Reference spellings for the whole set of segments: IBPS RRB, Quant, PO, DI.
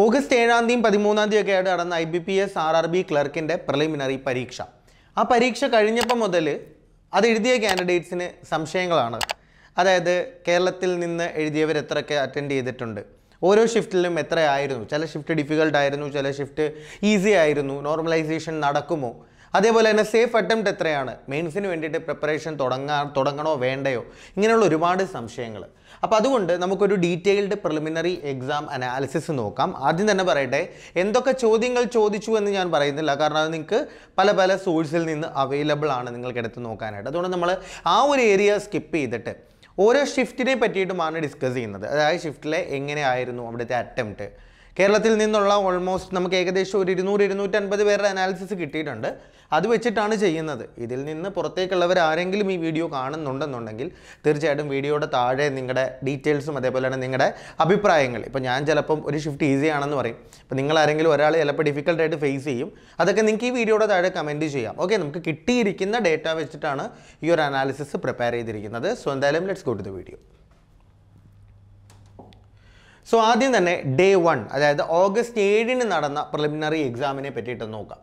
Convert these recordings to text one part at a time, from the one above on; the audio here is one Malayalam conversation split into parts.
August 7th and 13th ഒക്കെ ആയിട്ട് നടന്ന IBPS RRB ക്ലർക്കിന്റെ preliminary പരീക്ഷ ആ പരീക്ഷ കഴിഞ്ഞപ്പോൾ മുതൽ അത് എഴുതിയ കാൻഡിഡേറ്റ്സിന് സംശയങ്ങളാണ് അതായത് കേരളത്തിൽ നിന്ന് എഴുതിയവർ എത്രയൊക്കെ അറ്റൻഡ് ചെയ്തിട്ടുണ്ട് ഓരോ ഷിഫ്റ്റിലും എത്ര ആയിരുന്നു ചില ഷിഫ്റ്റ് ഡിഫിക്കൽട്ട് ആയിരുന്നു ചില ഷിഫ്റ്റ് ഈസി ആയിരുന്നു നോർമലൈസേഷൻ നടക്കുമോ അതേപോലെ തന്നെ സേഫ് അറ്റംപ്റ്റ് എത്രയാണ് മെയിൻസിന് വേണ്ടിയിട്ട് പ്രിപ്പറേഷൻ തുടങ്ങണോ വേണ്ടയോ ഇങ്ങനെയുള്ള ഒരുപാട് സംശയങ്ങൾ അപ്പോൾ അതുകൊണ്ട് നമുക്ക് ഒരു ഡീറ്റെയിൽഡ് പ്രിലിമിനറി എക്സാം അനാലിസിസ് നോക്കാം ആദ്യം തന്നെ പറയട്ടെ എന്തൊക്കെ ചോദ്യങ്ങൾ ചോദിച്ചു എന്ന് ഞാൻ പറയുന്നില്ല കാരണം അത് നിങ്ങൾക്ക് പല പല സോഴ്സിൽ നിന്ന് അവൈലബിൾ ആണ് നിങ്ങൾക്ക് എടുത്ത് നോക്കാനായിട്ട് അതുകൊണ്ട് നമ്മൾ ആ ഒരു ഏരിയ സ്കിപ്പ് ചെയ്തിട്ട് ഓരോ ഷിഫ്റ്റിനെ പറ്റിയിട്ടുമാണ് ഡിസ്കസ് ചെയ്യുന്നത് അതായത് ഷിഫ്റ്റിലെ എങ്ങനെയായിരുന്നു അവിടുത്തെ അറ്റംപ്റ്റ് കേരളത്തിൽ നിന്നുള്ള ഓൾമോസ്റ്റ് നമുക്ക് ഏകദേശം ഒരു 200-250 പേരുടെ അനാലിസിസ് കിട്ടിയിട്ടുണ്ട് അത് വെച്ചിട്ടാണ് ചെയ്യുന്നത് ഇതിൽ നിന്ന് പുറത്തേക്കുള്ളവർ ആരെങ്കിലും ഈ വീഡിയോ കാണുന്നുണ്ടെന്നുണ്ടെങ്കിൽ തീർച്ചയായിട്ടും വീഡിയോയുടെ താഴെ നിങ്ങളുടെ ഡീറ്റെയിൽസും അതേപോലെ തന്നെ നിങ്ങളുടെ അഭിപ്രായങ്ങൾ ഇപ്പോൾ ഞാൻ ചിലപ്പം ഒരു ഷിഫ്റ്റ് ഈസി ആണെന്ന് പറയും അപ്പോൾ നിങ്ങൾ ആരെങ്കിലും ഒരാൾ ചിലപ്പോൾ ഡിഫിക്കൽട്ടായിട്ട് ഫേസ് ചെയ്യും അതൊക്കെ നിങ്ങൾക്ക് ഈ വീഡിയോയുടെ താഴെ കമൻറ്റ് ചെയ്യാം ഓക്കെ നമുക്ക് കിട്ടിയിരിക്കുന്ന ഡേറ്റ വെച്ചിട്ടാണ് ഈ ഒരു അനാലിസിസ് പ്രിപ്പയർ ചെയ്തിരിക്കുന്നത് സോ എന്തായാലും let's go to the video So, ആദ്യം തന്നെ ഡേ 1 അതായത് ഓഗസ്റ്റ് 7ന് നടന്ന പ്രിലിമിനറി എക്സാമിനെ പറ്റിയിട്ട് നോക്കാം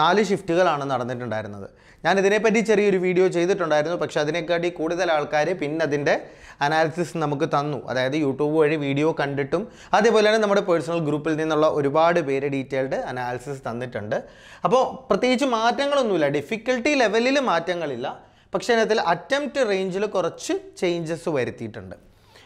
4 ഷിഫ്റ്റുകളാണ് നടന്നിട്ടുണ്ടായിരുന്നത് ഞാൻ ഇതിനെപ്പറ്റി ചെറിയൊരു വീഡിയോ ചെയ്തിട്ടുണ്ടായിരുന്നു പക്ഷേ അതിനേക്കാട്ടി കൂടുതൽ ആൾക്കാർ പിന്നെ അതിൻ്റെ അനാലിസിസ് നമുക്ക് തന്നു അതായത് യൂട്യൂബ് വഴി വീഡിയോ കണ്ടിട്ടും അതേപോലെ തന്നെ നമ്മുടെ പേഴ്സണൽ ഗ്രൂപ്പിൽ നിന്നുള്ള ഒരുപാട് പേര് ഡീറ്റെയിൽഡ് അനാലിസിസ് തന്നിട്ടുണ്ട് അപ്പോൾ പ്രത്യേകിച്ച് മാറ്റങ്ങളൊന്നുമില്ല ഡിഫിക്കൽട്ടി ലെവലിൽ മാറ്റങ്ങളില്ല പക്ഷേ അതിൽ അറ്റംപ്റ്റ് റേഞ്ചിൽ കുറച്ച് ചേഞ്ചസ് വരുത്തിയിട്ടുണ്ട്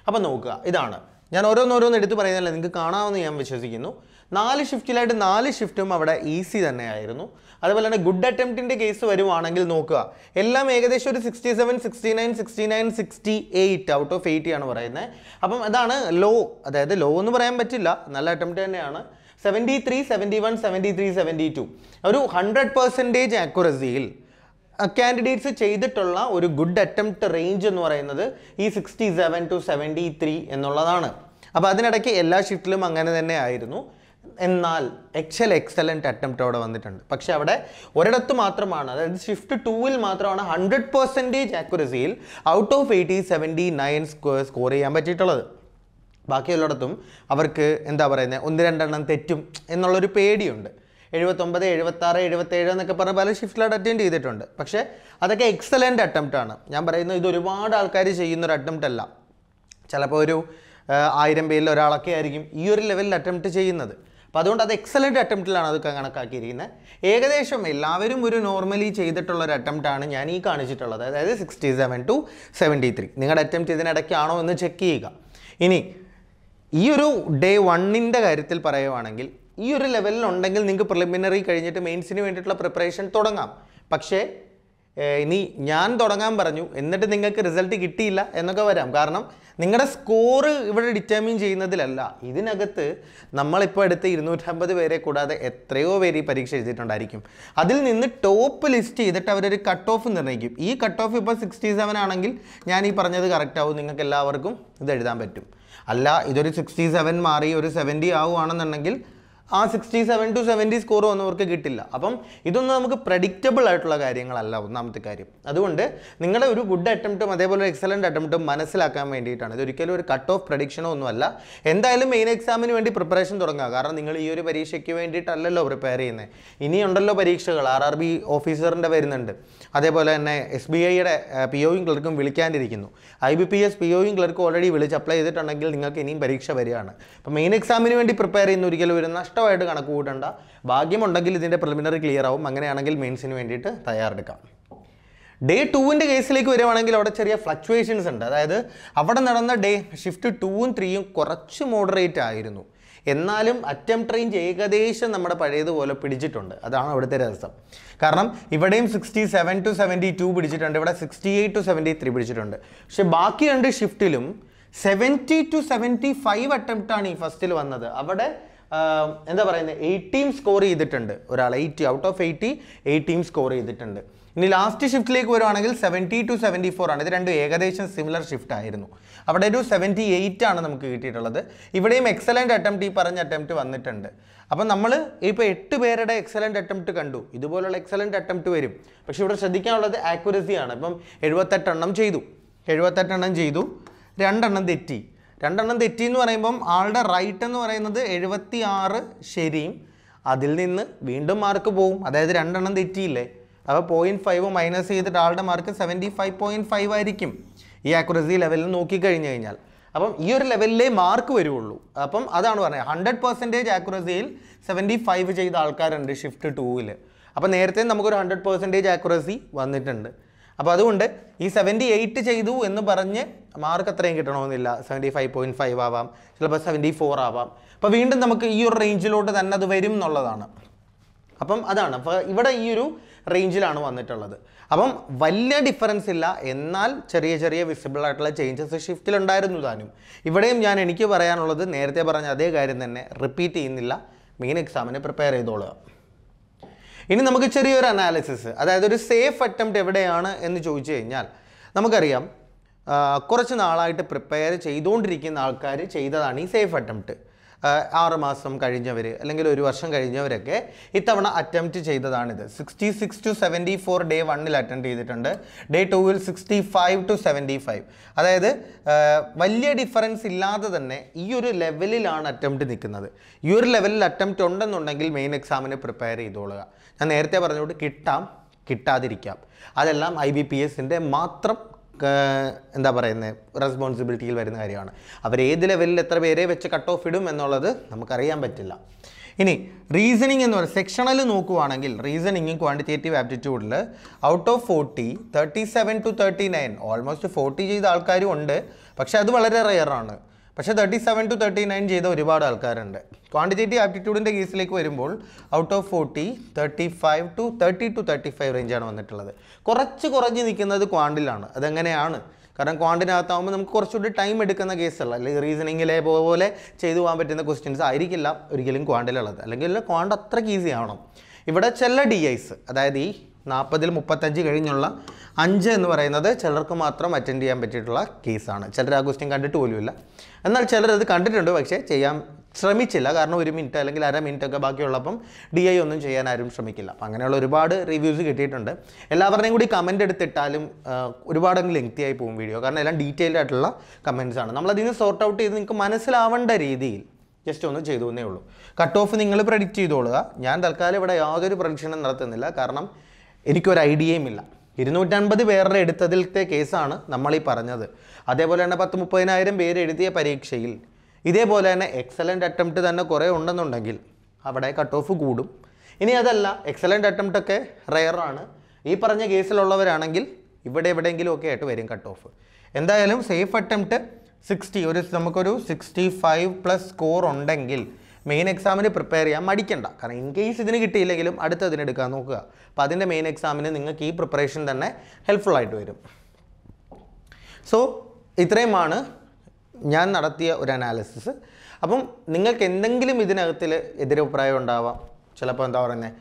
അപ്പോൾ നോക്കുക ഇതാണ് ഞാൻ ഓരോന്നോരോന്ന് എടുത്ത് പറയുന്നില്ല നിങ്ങൾക്ക് കാണാമെന്ന് ഞാൻ വിശ്വസിക്കുന്നു 4 ഷിഫ്റ്റിലായിട്ട് 4 ഷിഫ്റ്റും അവിടെ ഈസി തന്നെയായിരുന്നു അതുപോലെ തന്നെ ഗുഡ് അറ്റംപ്റ്റിൻ്റെ കേസ് വരുവാണെങ്കിൽ നോക്കുക എല്ലാം ഏകദേശം ഒരു 67, 69, 69, 68 out of 80 ആണ് പറയുന്നത് അപ്പം അതാണ് ലോ അതായത് ലോ എന്ന് പറയാൻ പറ്റില്ല നല്ല അറ്റംപ്റ്റ് തന്നെയാണ് 73, 71, 73, 72 ഒരു 100% ആക്യുറസിയിൽ കാൻഡിഡേറ്റ്സ് ചെയ്തിട്ടുള്ള ഒരു ഗുഡ് അറ്റംപ്റ്റ് റേഞ്ച് എന്ന് പറയുന്നത് ഈ 67 to 73 എന്നുള്ളതാണ് അപ്പോൾ അതിനിടയ്ക്ക് എല്ലാ ഷിഫ്റ്റിലും അങ്ങനെ തന്നെ ആയിരുന്നു എന്നാൽ എക്സലൻറ്റ് അറ്റംപ്റ്റ് അവിടെ വന്നിട്ടുണ്ട് പക്ഷേ അവിടെ ഒരിടത്ത് മാത്രമാണ് അതായത് ഷിഫ്റ്റ് 2-ൽ മാത്രമാണ് 100% ആക്യുറസിയിൽ out of 80 79 സ്കോർ ചെയ്യാൻ പറ്റിയിട്ടുള്ളത് ബാക്കിയുള്ളിടത്തും അവർക്ക് എന്താ പറയുന്നത് 1-2 എണ്ണം തെറ്റും എന്നുള്ളൊരു പേടിയുണ്ട് 79, 76, 77 എന്നൊക്കെ പറഞ്ഞ പല ഷിഫ്റ്റിലായിട്ട് അറ്റൻഡ് ചെയ്തിട്ടുണ്ട് പക്ഷേ അതൊക്കെ എക്സലൻറ്റ് അറ്റംപ്റ്റ് ആണ് ഞാൻ പറയുന്നത് ഇത് ഒരുപാട് ആൾക്കാർ ചെയ്യുന്നൊരു അറ്റംപ്റ്റ് അല്ല ചിലപ്പോൾ ഒരു 1000 പേരിൽ ഒരാളൊക്കെ ആയിരിക്കും ഈ ഒരു ലെവലിൽ അറ്റംപ്റ്റ് ചെയ്യുന്നത് അപ്പോൾ അതുകൊണ്ട് അത് എക്സലൻറ്റ് അറ്റംപ്റ്റിലാണ് അതൊക്കെ കണക്കാക്കിയിരിക്കുന്നത് ഏകദേശം എല്ലാവരും ഒരു നോർമലി ചെയ്തിട്ടുള്ളൊരു അറ്റംപ്റ്റാണ് ഞാൻ ഈ കാണിച്ചിട്ടുള്ളത് അതായത് 67 to 73 നിങ്ങളുടെ അറ്റംപ്റ്റ് ഇതിനിടയ്ക്കാണോ എന്ന് ചെക്ക് ചെയ്യുക ഇനി ഈ ഒരു ഡേ 1-ൻ്റെ കാര്യത്തിൽ പറയുവാണെങ്കിൽ ഈ ഒരു ലെവലിലുണ്ടെങ്കിൽ നിങ്ങൾക്ക് പ്രിലിമിനറി കഴിഞ്ഞിട്ട് മെയിൻസിന് വേണ്ടിയിട്ടുള്ള പ്രിപ്പറേഷൻ തുടങ്ങാം പക്ഷേ ഇനി ഞാൻ തുടങ്ങാൻ പറഞ്ഞു എന്നിട്ട് നിങ്ങൾക്ക് റിസൾട്ട് കിട്ടിയില്ല എന്നൊക്കെ വരാം കാരണം നിങ്ങളുടെ സ്കോറ് ഇവിടെ ഡിറ്റർമിൻ ചെയ്യുന്നതിലല്ല ഇതിനകത്ത് നമ്മളിപ്പോൾ എടുത്ത് 250 പേരെ കൂടാതെ എത്രയോ പേര് ഈ പരീക്ഷ എഴുതിയിട്ടുണ്ടായിരിക്കും അതിൽ നിന്ന് ടോപ്പ് ലിസ്റ്റ് ചെയ്തിട്ട് അവരൊരു കട്ട് ഓഫ് നിർണ്ണയിക്കും ഈ കട്ട് ഓഫ് ഇപ്പോൾ 67 ആണെങ്കിൽ ഞാൻ ഈ പറഞ്ഞത് കറക്റ്റ് ആവും നിങ്ങൾക്ക് എല്ലാവർക്കും ഇത് എഴുതാൻ പറ്റും അല്ല ഇതൊരു 67 മാറി ഒരു 70 ആവുകയാണെന്നുണ്ടെങ്കിൽ ആ 67 to 70 സ്കോർ വന്നവർക്ക് കിട്ടില്ല അപ്പം ഇതൊന്നും നമുക്ക് പ്രഡിക്റ്റബിൾ ആയിട്ടുള്ള കാര്യങ്ങളല്ല ഒന്നാമത്തെ കാര്യം അതുകൊണ്ട് നിങ്ങളുടെ ഒരു ഗുഡ് അറ്റംപ്റ്റും അതേപോലെ എക്സലൻറ്റ് അറ്റംപ്റ്റും മനസ്സിലാക്കാൻ വേണ്ടിയിട്ടാണ് ഇതൊരിക്കലും ഒരു കട്ട് ഓഫ് പ്രഡിക്ഷനോ ഒന്നുമല്ല എന്തായാലും മെയിൻ എക്സാമിന് വേണ്ടി പ്രിപ്പറേഷൻ തുടങ്ങുക കാരണം നിങ്ങൾ ഈ ഒരു പരീക്ഷയ്ക്ക് വേണ്ടിയിട്ടല്ലല്ലോ പ്രിപ്പയർ ചെയ്യുന്നത് ഇനിയുണ്ടല്ലോ പരീക്ഷകൾ RRB ഓഫീസറിൻ്റെ വരുന്നുണ്ട് അതേപോലെ തന്നെ SBIയുടെ POയും ക്ലർക്കും വിളിക്കാനിരിക്കുന്നു IBPS POയും ക്ലർക്കും ഓൾറെഡി വിളിച്ച് അപ്ലൈ ചെയ്തിട്ടുണ്ടെങ്കിൽ നിങ്ങൾക്ക് ഇനിയും പരീക്ഷ വരികയാണ് അപ്പം മെയിൻ എക്സാമിന് വേണ്ടി പ്രിപ്പയർ ചെയ്യുന്ന ഒരിക്കലും ഒരു ായിട്ട് കണക്ക് കൂട്ടണ്ട ഭാഗ്യമുണ്ടെങ്കിൽ ഇതിൻ്റെ പ്രിലിമിനറി ക്ലിയർ ആവും അങ്ങനെയാണെങ്കിൽ മെയിൻസിന് വേണ്ടിയിട്ട് തയ്യാറെടുക്കാം ഡേ 2-ൻ്റെ കേസിലേക്ക് വരുവാണെങ്കിൽ അവിടെ ചെറിയ ഫ്ലക്ച്വേഷൻസ് ഉണ്ട് അതായത് അവിടെ നടന്ന ഡേ ഷിഫ്റ്റ് 2-ഉം 3-ഉം കുറച്ച് മോഡറേറ്റ് ആയിരുന്നു എന്നാലും അറ്റംപ്റ്റ് റേഞ്ച് ഏകദേശം നമ്മുടെ പഴയതുപോലെ പിടിച്ചിട്ടുണ്ട് അതാണ് അവിടുത്തെ രസം കാരണം ഇവിടെയും 67 to 72 പിടിച്ചിട്ടുണ്ട് ഇവിടെ 68 to 73 പിടിച്ചിട്ടുണ്ട് പക്ഷേ ബാക്കി 2 ഷിഫ്റ്റിലും 70 to 75 അറ്റംപ്റ്റാണ് ഈ ഫസ്റ്റിൽ വന്നത് അവിടെ എന്താ പറയുന്നത് 18 സ്കോർ ചെയ്തിട്ടുണ്ട് ഒരാൾ 80 out of 80 സ്കോർ ചെയ്തിട്ടുണ്ട് ഇനി ലാസ്റ്റ് ഷിഫ്റ്റിലേക്ക് വരുവാണെങ്കിൽ 70 to 74 ആണ് ഇത് രണ്ടും ഏകദേശം സിമിലർ ഷിഫ്റ്റ് ആയിരുന്നു അവിടെ ഒരു 78 ആണ് നമുക്ക് കിട്ടിയിട്ടുള്ളത് ഇവിടെയും എക്സലൻറ്റ് അറ്റംപ്റ്റ് ഈ പറഞ്ഞ അറ്റംപ്റ്റ് വന്നിട്ടുണ്ട് അപ്പം നമ്മൾ ഇപ്പോൾ 8 പേരുടെ എക്സലൻറ്റ് അറ്റംപ്റ്റ് കണ്ടു ഇതുപോലുള്ള എക്സലൻറ്റ് അറ്റംപ്റ്റ് വരും പക്ഷേ ഇവിടെ ശ്രദ്ധിക്കാനുള്ളത് ആക്യുറസിയാണ് ഇപ്പം 78 എണ്ണം ചെയ്തു 2 എണ്ണം തെറ്റി രണ്ടെണ്ണം തെറ്റി എന്ന് പറയുമ്പോൾ ആളുടെ റൈറ്റ് എന്ന് പറയുന്നത് 76 ശരിയും അതിൽ നിന്ന് വീണ്ടും മാർക്ക് പോകും. അതായത് രണ്ടെണ്ണം തെറ്റിയില്ലേ, അപ്പോൾ 0.5 മൈനസ് ചെയ്തിട്ട് ആളുടെ മാർക്ക് 75.5 ആയിരിക്കും ഈ ആക്യുറസി ലെവലിൽ നോക്കിക്കഴിഞ്ഞ് കഴിഞ്ഞാൽ. അപ്പം ഈ ഒരു ലെവലിലേ മാർക്ക് വരുള്ളൂ. അപ്പം അതാണ് പറഞ്ഞത് 100% ആക്യുറസിയിൽ 75 ചെയ്ത ആൾക്കാരുണ്ട് ഷിഫ്റ്റ് 2-ൽ. അപ്പോൾ നേരത്തെ നമുക്കൊരു 100% ആക്യുറസി വന്നിട്ടുണ്ട്. അപ്പോൾ അതുകൊണ്ട് ഈ 78 ചെയ്തു എന്ന് പറഞ്ഞ് മാർക്ക് അത്രയും കിട്ടണമെന്നില്ല. 75.5 ആവാം, ചിലപ്പോൾ 74 ആവാം. അപ്പോൾ വീണ്ടും നമുക്ക് ഈ ഒരു റേഞ്ചിലോട്ട് തന്നെ അത് വരും എന്നുള്ളതാണ്. അപ്പം അതാണ് ഇവിടെ ഈ ഒരു റേഞ്ചിലാണ് വന്നിട്ടുള്ളത്. അപ്പം വലിയ ഡിഫറൻസ് ഇല്ല, എന്നാൽ ചെറിയ ചെറിയ വിസിബിൾ ആയിട്ടുള്ള ചേഞ്ചസ് ഷിഫ്റ്റിലുണ്ടായിരുന്നു താനും. ഇവിടെയും എനിക്ക് പറയാനുള്ളത് നേരത്തെ പറഞ്ഞ അതേ കാര്യം തന്നെ, റിപ്പീറ്റ് ചെയ്യുന്നില്ല, മെയിൻ എക്സാമിന് പ്രിപ്പയർ ചെയ്തോളുക. ഇനി നമുക്ക് ചെറിയൊരു അനാലിസിസ്, അതായത് ഒരു സേഫ് അറ്റംപ്റ്റ് എവിടെയാണ് എന്ന് ചോദിച്ചു കഴിഞ്ഞാൽ, നമുക്കറിയാം കുറച്ച് നാളായിട്ട് പ്രിപ്പയർ ചെയ്തുകൊണ്ടിരിക്കുന്ന ആൾക്കാർ ചെയ്തതാണ് ഈ സേഫ് അറ്റംപ്റ്റ്. 6 മാസം കഴിഞ്ഞവർ അല്ലെങ്കിൽ 1 വർഷം കഴിഞ്ഞവരൊക്കെ ഇത്തവണ അറ്റംപ്റ്റ് ചെയ്തതാണിത്. 66 to 74 ഡേ 1-ൽ അറ്റംപ്റ്റ് ചെയ്തിട്ടുണ്ട്, ഡേ 2-ൽ 65 to 75. അതായത് വലിയ ഡിഫറൻസ് ഇല്ലാതെ തന്നെ ഈ ഒരു ലെവലിലാണ് അറ്റംപ്റ്റ് നിൽക്കുന്നത്. ഈ ഒരു ലെവലിൽ അറ്റംപ്റ്റ് ഉണ്ടെന്നുണ്ടെങ്കിൽ മെയിൻ എക്സാമിന് പ്രിപ്പയർ ചെയ്തോളുക. ഞാൻ നേരത്തെ പറഞ്ഞുകൊണ്ട് കിട്ടാം കിട്ടാതിരിക്കാം, അതെല്ലാം IBPSന്റെ മാത്രം റെസ്പോൺസിബിലിറ്റിയിൽ വരുന്ന കാര്യമാണ്. അവരേത് ലെവലിൽ എത്ര പേരെ വെച്ച് കട്ട് ഓഫ് ഇടും എന്നുള്ളത് നമുക്കറിയാൻ പറ്റില്ല. ഇനി റീസണിങ് എന്ന് പറയുന്നത് സെക്ഷണൽ നോക്കുവാണെങ്കിൽ, റീസണിങ്ങും ക്വാണ്ടിറ്റേറ്റീവ് ആപ്റ്റിറ്റ്യൂഡിൽ ഔട്ട് ഓഫ് 40 37 to 39 ഓൾമോസ്റ്റ് 40 ചെയ്ത ആൾക്കാരും ഉണ്ട്, പക്ഷേ അത് വളരെ റെയറാണ്. പക്ഷേ 37 to 39 ചെയ്ത ഒരുപാട് ആൾക്കാരുണ്ട്. ക്വാണ്ടിറ്റേറ്റീവ് ആപ്റ്റിറ്റ്യൂഡിൻ്റെ കേസിലേക്ക് വരുമ്പോൾ ഔട്ട് ഓഫ് 40 35 to 30 to 35 റേഞ്ചാണ് വന്നിട്ടുള്ളത്. കുറഞ്ഞ് നിൽക്കുന്നത് ക്വാണ്ടിലാണ്. അതെങ്ങനെയാണ്? കാരണം ക്വാണ്ടിനകത്താകുമ്പോൾ നമുക്ക് കുറച്ചുകൂടി ടൈം എടുക്കുന്ന കേസുള്ള, അല്ലെങ്കിൽ റീസണിങ്ങിലെ പോലെ ചെയ്തു പോകാൻ പറ്റുന്ന ക്വസ്റ്റ്യൻസ് ആയിരിക്കില്ല ഒരിക്കലും ക്വാണ്ടിലുള്ളത്. അല്ലെങ്കിൽ ക്വാണ്ട് അത്രയ്ക്ക് ഈസി ആവണം. ഇവിടെ ചില DIs, അതായത് ഈ 40-35 കഴിഞ്ഞുള്ള 5 എന്ന് പറയുന്നത് ചിലർക്ക് മാത്രം അറ്റൻഡ് ചെയ്യാൻ പറ്റിയിട്ടുള്ള കേസാണ്. ചിലർ ആ ക്വസ്റ്റ്യൻ കണ്ടിട്ട് പോലുമില്ല, എന്നാൽ ചിലരത് കണ്ടിട്ടുണ്ട് പക്ഷേ ചെയ്യാൻ ശ്രമിച്ചില്ല. കാരണം 1 മിനിറ്റ് അല്ലെങ്കിൽ അര മിനിറ്റൊക്കെ ബാക്കിയുള്ളപ്പം DI ഒന്നും ചെയ്യാൻ ആരും ശ്രമിക്കില്ല. അപ്പം അങ്ങനെയുള്ള ഒരുപാട് റിവ്യൂസ് കിട്ടിയിട്ടുണ്ട്. എല്ലാവരുടെയും കൂടി കമൻറ്റ് എടുത്തിട്ടാലും ഒരുപാടങ്ങ് ലെങ്തിയായി പോകും വീഡിയോ, കാരണം എല്ലാം ഡീറ്റെയിൽഡ് ആയിട്ടുള്ള കമൻസാണ്. നമ്മളതിൽ നിന്ന് സോർട്ട് ഔട്ട് ചെയ്ത് നിങ്ങൾക്ക് മനസ്സിലാവേണ്ട രീതിയിൽ ജസ്റ്റ് ഒന്ന് ചെയ്തു എന്നേ ഉള്ളൂ. കട്ട് ഓഫ് നിങ്ങൾ പ്രെഡിക്റ്റ് ചെയ്തോളുക. ഞാൻ തൽക്കാലം ഇവിടെ യാതൊരു പ്രഡിക്ഷനും നടത്തുന്നില്ല, കാരണം എനിക്കൊരു ഐഡിയയും ഇല്ല. 250 പേരുടെ എടുത്തതിലത്തെ കേസാണ് നമ്മളീ പറഞ്ഞത്. അതേപോലെ തന്നെ 10-30,000 പേര് എഴുതിയ പരീക്ഷയിൽ ഇതേപോലെ തന്നെ എക്സലൻ്റ് അറ്റംപ്റ്റ് തന്നെ കുറേ ഉണ്ടെന്നുണ്ടെങ്കിൽ അവിടെ കട്ട് ഓഫ് കൂടും. ഇനി അതല്ല, എക്സലൻ്റ് അറ്റംപ്റ്റൊക്കെ റെയറാണ്. ഈ പറഞ്ഞ കേസിലുള്ളവരാണെങ്കിൽ ഇവിടെ എവിടെയെങ്കിലും ഒക്കെ ആയിട്ട് വരും കട്ട് ഓഫ്. എന്തായാലും സേഫ് അറ്റംപ്റ്റ് 60, നമുക്കൊരു 65+ സ്കോർ ഉണ്ടെങ്കിൽ മെയിൻ എക്സാമിന് പ്രിപ്പയർ ചെയ്യാൻ മടിക്കണ്ട. കാരണം ഇൻ കേസ് ഇതിന് കിട്ടിയില്ലെങ്കിലും അടുത്തതിന് എടുക്കാൻ നോക്കുക. അപ്പോൾ അതിൻ്റെ മെയിൻ എക്സാമിന് നിങ്ങൾക്ക് ഈ പ്രിപ്പറേഷൻ തന്നെ ഹെൽപ്ഫുള്ളായിട്ട് വരും. സോ ഇത്രയുമാണ് ഞാൻ നടത്തിയ ഒരു അനാലിസിസ്. അപ്പം നിങ്ങൾക്ക് എന്തെങ്കിലും ഇതിനകത്തിൽ എതിരഭിപ്രായം ഉണ്ടാവാം. ചിലപ്പോൾ എന്താ പറയുന്നത്,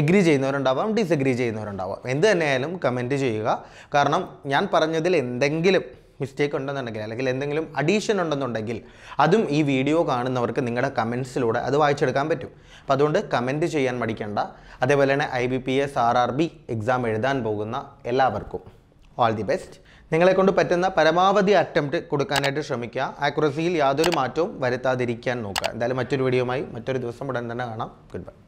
എഗ്രി ചെയ്യുന്നവരുണ്ടാവാം, ഡിസഗ്രി ചെയ്യുന്നവരുണ്ടാവാം. എന്ത് തന്നെയായാലും കമൻറ്റ് ചെയ്യുക. കാരണം ഞാൻ പറഞ്ഞതിൽ എന്തെങ്കിലും മിസ്റ്റേക്ക് ഉണ്ടെന്നുണ്ടെങ്കിൽ, അല്ലെങ്കിൽ എന്തെങ്കിലും അഡീഷൻ ഉണ്ടെന്നുണ്ടെങ്കിൽ, അതും ഈ വീഡിയോ കാണുന്നവർക്ക് നിങ്ങളുടെ കമൻസിലൂടെ അത് വായിച്ചെടുക്കാൻ പറ്റും. അപ്പോൾ അതുകൊണ്ട് കമൻറ്റ് ചെയ്യാൻ മടിക്കണ്ട. അതേപോലെ തന്നെ IBPS RRB എക്സാം എഴുതാൻ പോകുന്ന എല്ലാവർക്കും ഓൾ ദി ബെസ്റ്റ്. നിങ്ങളെക്കൊണ്ട് പറ്റുന്ന പരമാവധി അറ്റംപ്റ്റ് കൊടുക്കാനായിട്ട് ശ്രമിക്കുക. ആക്യുറസിയിൽ യാതൊരു മാറ്റവും വരുത്താതിരിക്കാൻ നോക്കുക. എന്തായാലും മറ്റൊരു വീഡിയോയുമായി മറ്റൊരു ദിവസം ഉടൻ തന്നെ കാണാം. Good by.